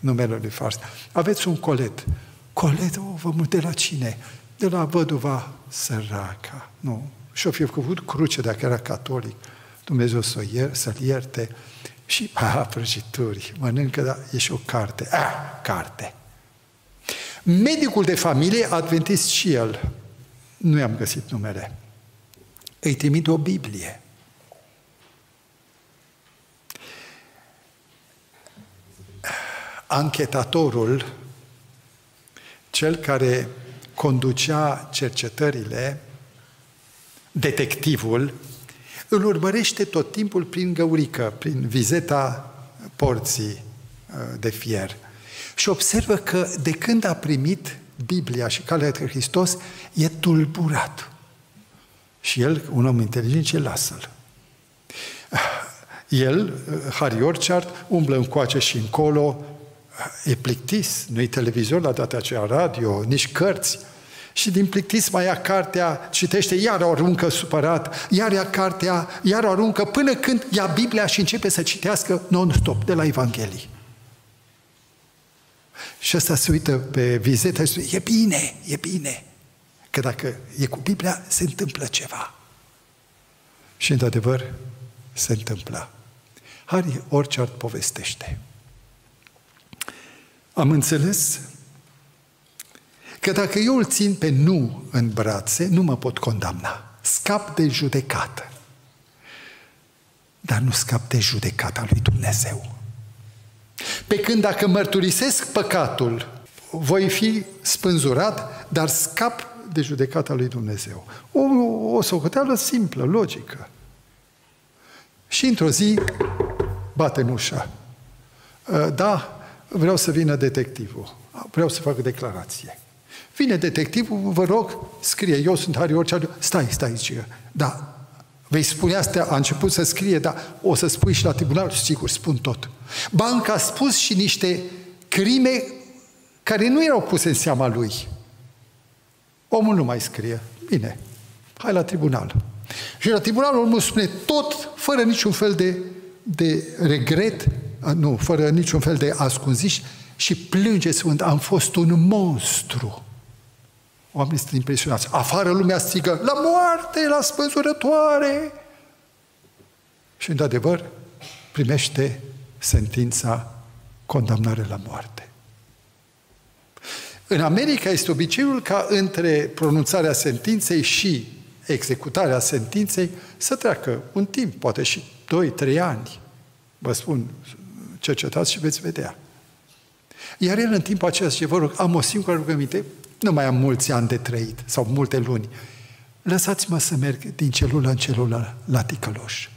numele lui fars, aveți un colet. Colet, o, vă mult, de la cine? De la văduva săraca. Nu. Și-o fi făcut cruce dacă era catolic. Dumnezeu să-l ier, să ierte. Și, a, prăjituri, mănâncă, dar e și o carte. A, carte. Medicul de familie, adventist și el, nu i-am găsit numele, îi trimite o Biblie. Anchetatorul, cel care conducea cercetările, detectivul, îl urmărește tot timpul prin găurică, prin vizeta porții de fier. Și observă că de când a primit Biblia și Calea către Hristos, e tulburat. Și el, un om inteligent, ce lasă-l. El, Harry Orchard, umblă încoace și încolo, e plictis, nu-i televizor la data aceea, radio, nici cărți. și din plictis mai ia cartea, citește, iar o aruncă supărat, iar ia cartea, iar o aruncă, până când ia Biblia și începe să citească non-stop de la Evanghelii. Și ăsta se uită pe vizetă și spune, e bine, e bine, că dacă e cu Biblia, se întâmplă ceva. Și, într-adevăr, se întâmplă. Harry Orchard povestește. Am înțeles că dacă eu îl țin pe nu în brațe, nu mă pot condamna. Scap de judecată. Dar nu scap de judecata lui Dumnezeu. Pe când dacă mărturisesc păcatul, voi fi spânzurat, dar scap de judecata lui Dumnezeu. O, o socoteală simplă, logică. Și într-o zi bate în ușa. Da, vreau să vină detectivul. Vreau să fac o declarație. Vine detectivul, vă rog, scrie, eu sunt Harry Orchard. Stai, stai, zice. Da, vei spune astea, a început să scrie, dar o să spui și la tribunal, sigur, spun tot. Banca a spus și niște crime care nu erau puse în seama lui. Omul nu mai scrie. Bine, hai la tribunal. Și la tribunal omul spune tot, fără niciun fel de, de regret, nu, fără niciun fel de ascunziș, și plânge spunând, am fost un monstru. Oamenii sunt impresionați. Afară lumea strigă, la moarte, la spânzurătoare! Și, într-adevăr, primește sentința condamnare la moarte. În America este obiceiul ca între pronunțarea sentinței și executarea sentinței să treacă un timp, poate și doi trei ani. Vă spun, cercetați și veți vedea. Iar el în timpul acesta, ce vă rog, am o singură rugăminte, nu mai am mulți ani de trăit, sau multe luni. Lăsați-mă să merg din celulă în celulă la ticăloș.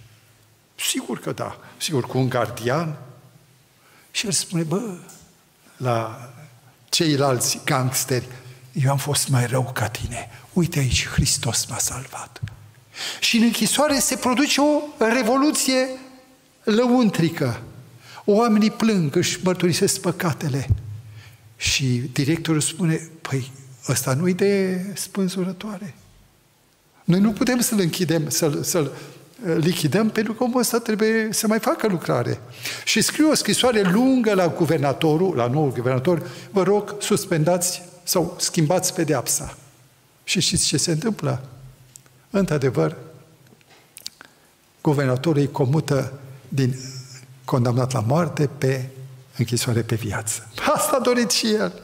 Sigur că da, sigur, cu un gardian. Și el spune, bă, la ceilalți gangsteri, eu am fost mai rău ca tine. Uite aici, Hristos m-a salvat. Și în închisoare se produce o revoluție lăuntrică. Oamenii plâng, își mărturisesc păcatele. Și directorul spune, păi, ăsta nu-i de spânzurătoare. Noi nu putem să-l închidem, să-l să lichidăm, pentru că omul ăsta trebuie să mai facă lucrare. Și scriu o scrisoare lungă la guvernatorul, la noul guvernator, vă rog, suspendați sau schimbați pedeapsa. Și știți ce se întâmplă? Într-adevăr, guvernatorul îi comută din condamnat la moarte pe închisoare pe viață. Asta a dorit și el.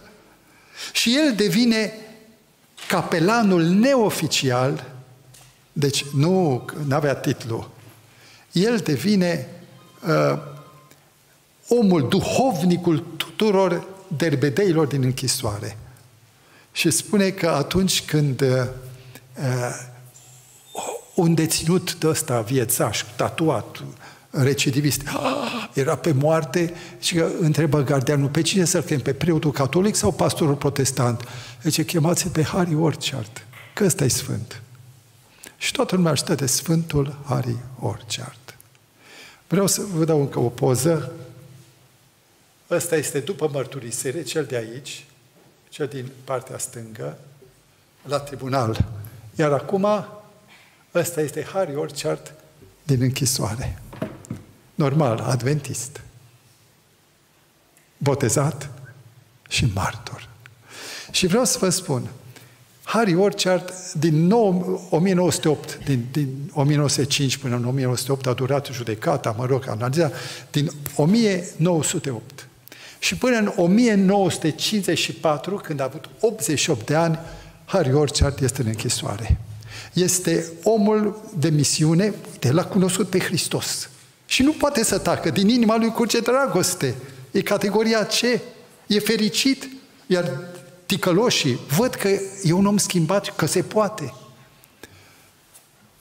Și el devine capelanul neoficial, deci nu avea titlu, el devine uh, omul, duhovnicul tuturor derbedeilor din închisoare. Și spune că atunci când uh, un deținut de ăsta viețaș, tatuat, recidivist, era pe moarte și întrebă gardianul, pe cine să-l chem, pe preotul catolic sau pastorul protestant? Deci chemați pe Harry Orchard, că ăsta e sfânt. Și toată lumea știe de Sfântul Harry Orchard. Vreau să vă dau încă o poză. Ăsta este după mărturisire, cel de aici, cel din partea stângă, la tribunal. Iar acum, ăsta este Harry Orchard din închisoare. Normal, adventist, botezat și martor. Și vreau să vă spun, Harry Orchard din nouă, o mie nouă sute opt, din, din o mie nouă sute cinci până în o mie nouă sute opt a durat judecata, mă rog, analiza, din o mie nouă sute opt. Și până în o mie nouă sute cincizeci și patru, când a avut optzeci și opt de ani, Harry Orchard este în închisoare. Este omul de misiune, de l-a cunoscut pe Hristos. Și nu poate să tacă, din inima lui curge dragoste. E categoria C, e fericit, iar ticăloșii văd că e un om schimbat, că se poate.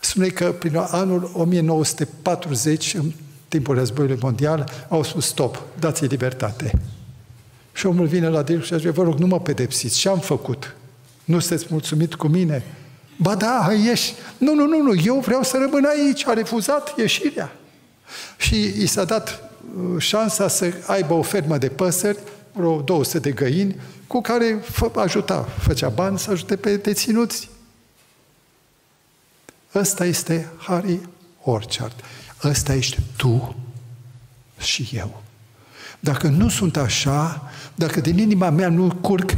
Spune că prin anul o mie nouă sute patruzeci, în timpul războiului mondial, au spus stop, dați-i libertate. Și omul vine la director și zice, vă rog, nu mă pedepsiți, ce am făcut? Nu sunteți mulțumit cu mine? Ba da, ieși. Nu, nu, nu, nu, eu vreau să rămân aici, a refuzat ieșirea. Și i s-a dat șansa să aibă o fermă de păsări vreo două sute de găini cu care fă, ajuta, făcea bani să ajute pe deținuți. Ăsta este Harry Orchard. Ăsta ești tu și eu. Dacă nu sunt așa, dacă din inima mea nu curg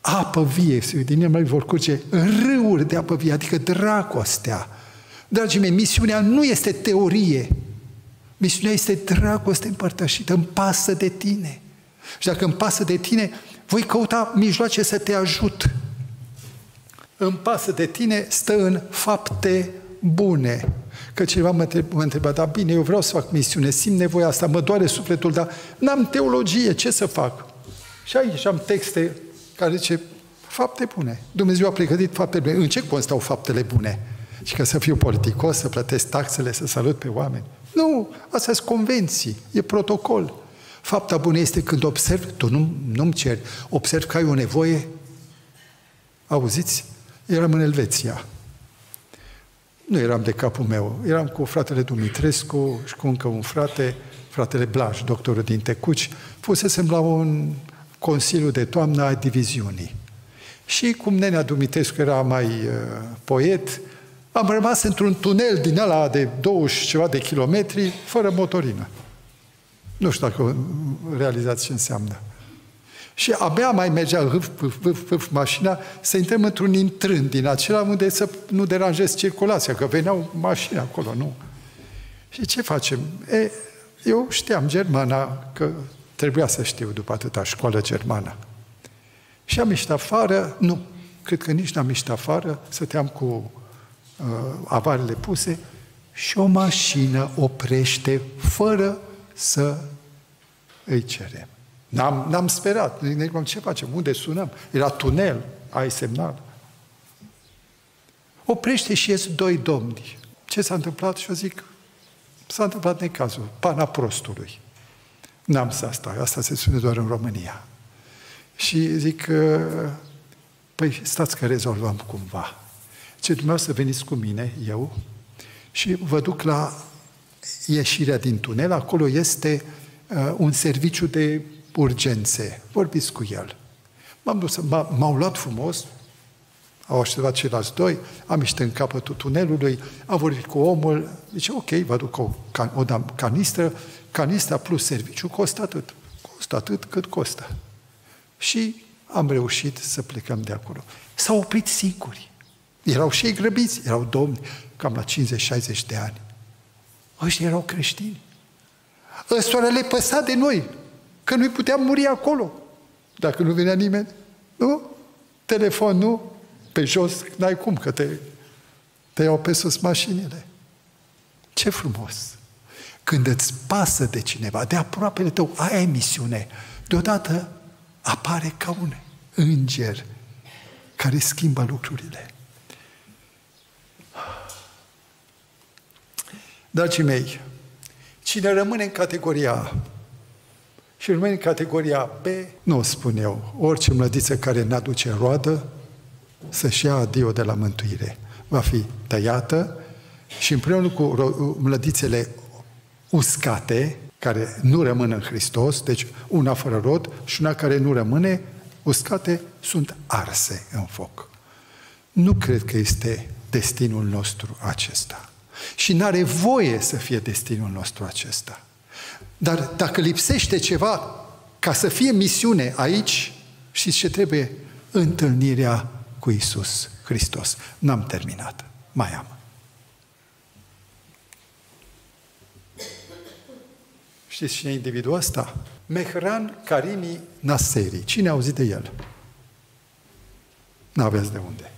apă vie, din inima mea vor curge râuri de apă vie, adică dragostea. Dragii mei, misiunea nu este teorie. Misiunea este dragoste împărtășită. Îmi pasă de tine. Și dacă îmi pasă de tine, voi căuta mijloace să te ajut. Îmi pasă de tine stă în fapte bune. Că cineva mă întreba, da, bine, eu vreau să fac misiune, simt nevoia asta, mă doare sufletul, dar n-am teologie, ce să fac? Și aici am texte care zice, fapte bune. Dumnezeu a pregătit fapte bune. În ce constau faptele bune? Și că să fiu politicos, să plătesc taxele, să salut pe oameni. Nu, astea sunt convenții, e protocol. Fapta bună este când observ, tu nu, nu-mi ceri, observ că ai o nevoie. Auziți? Eram în Elveția. Nu eram de capul meu, eram cu fratele Dumitrescu și cu încă un frate, fratele Blaj, doctorul din Tecuci, fusesem la un consiliu de toamnă a diviziunii. Și cum nenea Dumitrescu era mai uh, poet, am rămas într-un tunel din ala de douăzeci ceva de kilometri, fără motorină. Nu știu dacă realizați ce înseamnă. Și abia mai mergea hâf, hâf, hâf, hâf, mașina, să intrăm într-un intrând din acela unde să nu deranjez circulația, că veneau mașini acolo, nu? Și ce facem? E, eu știam germana, că trebuia să știu după atâta școală germană. Și am ieșit afară, nu, cred că nici n-am ieșit afară, stăteam cu uh, avarele puse și o mașină oprește fără să îi cerem. N-am sperat, ne gândeam, ce facem, unde sunăm? Era tunel, ai semnal. Oprește și ies doi domni. Ce s-a întâmplat? Și eu zic, s-a întâmplat necazul, pana prostului. N-am să asta, asta se spune doar în România. Și zic, păi stați că rezolvăm cumva. Ce dumneavoastră veniți cu mine, eu, și vă duc la ieșirea din tunel, acolo este uh, un serviciu de urgențe. Vorbiți cu el. M-am dus, m-au luat frumos, au așteptat ceilalți doi, am ieșit în capătul tunelului, am vorbit cu omul, zice, ok, vă aduc o, can o canistră, canistra plus serviciu costă atât. Costă atât cât costă. Și am reușit să plecăm de acolo. S-au oprit singuri. Erau și ei grăbiți, erau domni, cam la cincizeci șaizeci de ani. Ăștia erau creștini. Ăstora le păsa de noi, că nu-i puteam muri acolo, dacă nu venea nimeni. Nu? Telefon nu, pe jos, n-ai cum, că te, te iau pe sus mașinile. Ce frumos! Când îți pasă de cineva, de aproapele tău, aia e misiune. Deodată apare ca un înger care schimbă lucrurile. Dragii mei, cine rămâne în categoria și rămâne în categoria B, nu spun eu, orice mlădiță care n-aduce roadă, să-și ia adio de la mântuire. Va fi tăiată și împreună cu mlădițele uscate, care nu rămân în Hristos, deci una fără rod și una care nu rămâne, uscate, sunt arse în foc. Nu cred că este destinul nostru acesta. Și n-are voie să fie destinul nostru acesta. Dar dacă lipsește ceva ca să fie misiune aici, știți ce trebuie? Întâlnirea cu Iisus Hristos. N-am terminat. Mai am. Știți cine e individul ăsta? Mehran Karimi Nasseri. Cine a auzit de el? N-aveți de unde.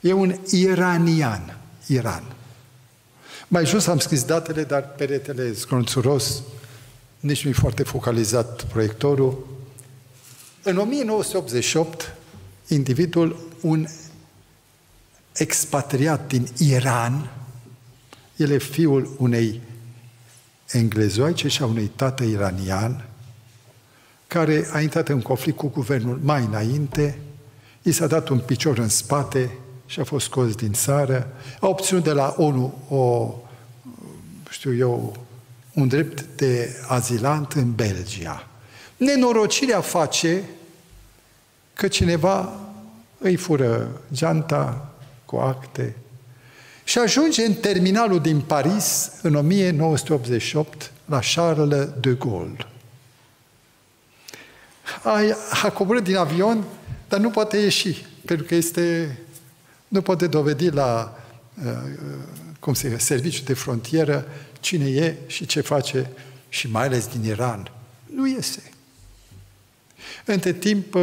E un iranian. Iran. Mai jos am scris datele, dar peretele e scronțuros, nici nu-i foarte focalizat proiectorul. În o mie nouă sute optzeci și opt, individul, un expatriat din Iran, el e fiul unei englezoice și a unei tată iranian, care a intrat în conflict cu guvernul mai înainte, i s-a dat un picior în spate, și a fost scos din țară, a obținut de la ONU o, știu eu, un drept de azilant în Belgia. Nenorocirea face că cineva îi fură geanta cu acte și ajunge în terminalul din Paris în o mie nouă sute optzeci și opt la Charles de Gaulle. A, a coborât din avion, dar nu poate ieși, pentru că este, nu poate dovedi la cum se, serviciul de frontieră cine e și ce face, și mai ales din Iran. Nu iese. Între timp,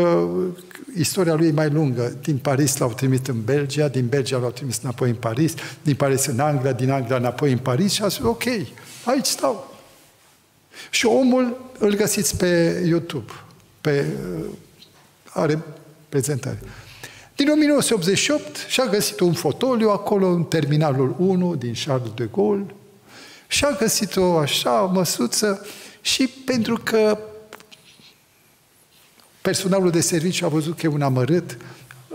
istoria lui e mai lungă. Din Paris l-au trimis în Belgia, din Belgia l-au trimis înapoi în Paris, din Paris în Anglia, din Anglia înapoi în Paris și a zis, ok, aici stau. Și omul îl găsiți pe YouTube, pe, are prezentare. Din o mie nouă sute optzeci și opt și-a găsit un fotoliu acolo în terminalul unu din Charles de Gaulle și-a găsit o așa măsuță și pentru că personalul de serviciu a văzut că e un amărât,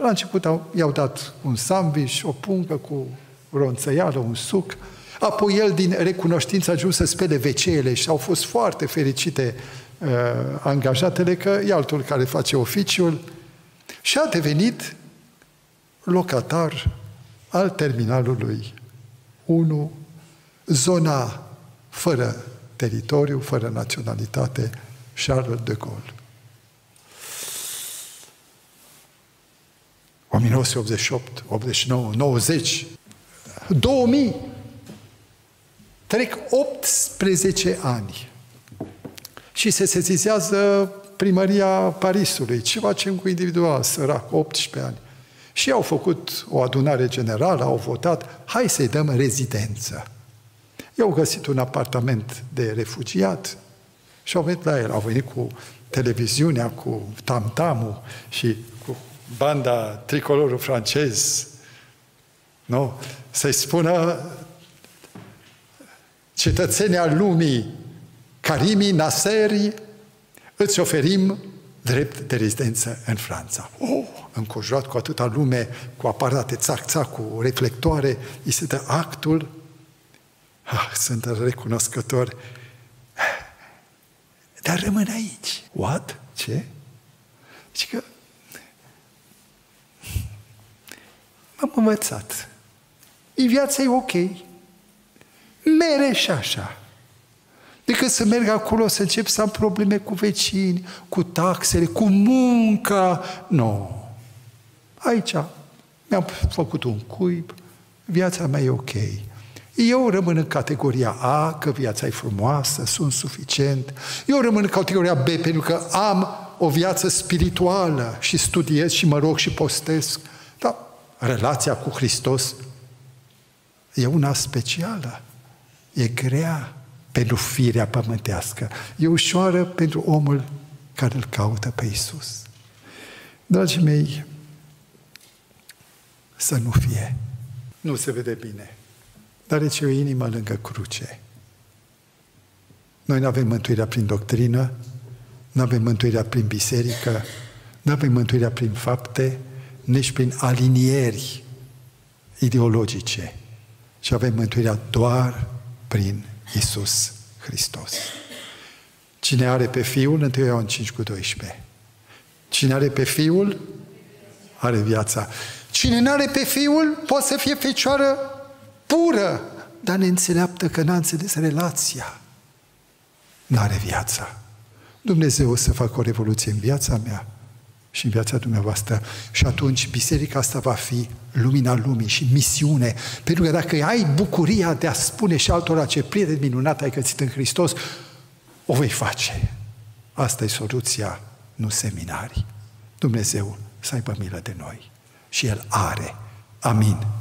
la început i-au dat un sandwich, o pungă cu ronțăială, un suc, apoi el din recunoștință a ajuns să spele veceele și au fost foarte fericite uh, angajatele că e altul care face oficiul și a devenit locatar al terminalului unu, zona fără teritoriu, fără naționalitate, Charles de Gaulle. o mie nouă sute optzeci și opt, optzeci și nouă, nouăzeci, două mii. Trec optsprezece ani și se sesizează primăria Parisului. Ce facem cu individual, sărac, optsprezece ani? Și au făcut o adunare generală, au votat, hai să-i dăm rezidență. I-au găsit un apartament de refugiat și au venit la el. Au venit cu televiziunea, cu tamtamul și cu banda tricolorul francez. Nu? Să-i spună cetățenii al lumii, Karimi Nasseri, îți oferim drept de rezidență în Franța. Oh, înconjurat cu atâta lume, cu aparate, țac-țac, cu reflectoare, îi se dă actul. Ah, sunt recunoscător. Dar rămân aici. What? Ce? Zici că m-am învățat. În viața e ok. Mere și așa. Decât să merg acolo să încep să am probleme cu vecini, cu taxele, cu munca. Nu. Aici mi-am făcut un cuib, viața mea e ok. Eu rămân în categoria A, că viața e frumoasă, sunt suficient. Eu rămân în categoria B, pentru că am o viață spirituală și studiez și mă rog și postesc. Dar relația cu Hristos e una specială. E grea pentru firea pământească. E ușoară pentru omul care îl caută pe Iisus. Dragii mei, să nu fie. Nu se vede bine. Dar e o inimă lângă cruce. Noi nu avem mântuirea prin doctrină, nu avem mântuirea prin biserică, nu avem mântuirea prin fapte, nici prin alinieri ideologice. Și avem mântuirea doar prin Iisus Hristos. Cine are pe Fiul, întâi Ioan cinci cu doisprezece. Cine are pe Fiul, are viața. Cine nu are pe Fiul, poate să fie fecioară pură, dar neînțeleaptă că n-a înțeles relația. N-are viața. Dumnezeu o să facă o revoluție în viața mea și în viața dumneavoastră. Și atunci biserica asta va fi lumina lumii și misiune. Pentru că dacă ai bucuria de a spune și altora ce prieten minunat ai găsit în Hristos, o vei face. Asta e soluția, nu seminarii. Dumnezeu să aibă milă de noi. Și El are. Amin.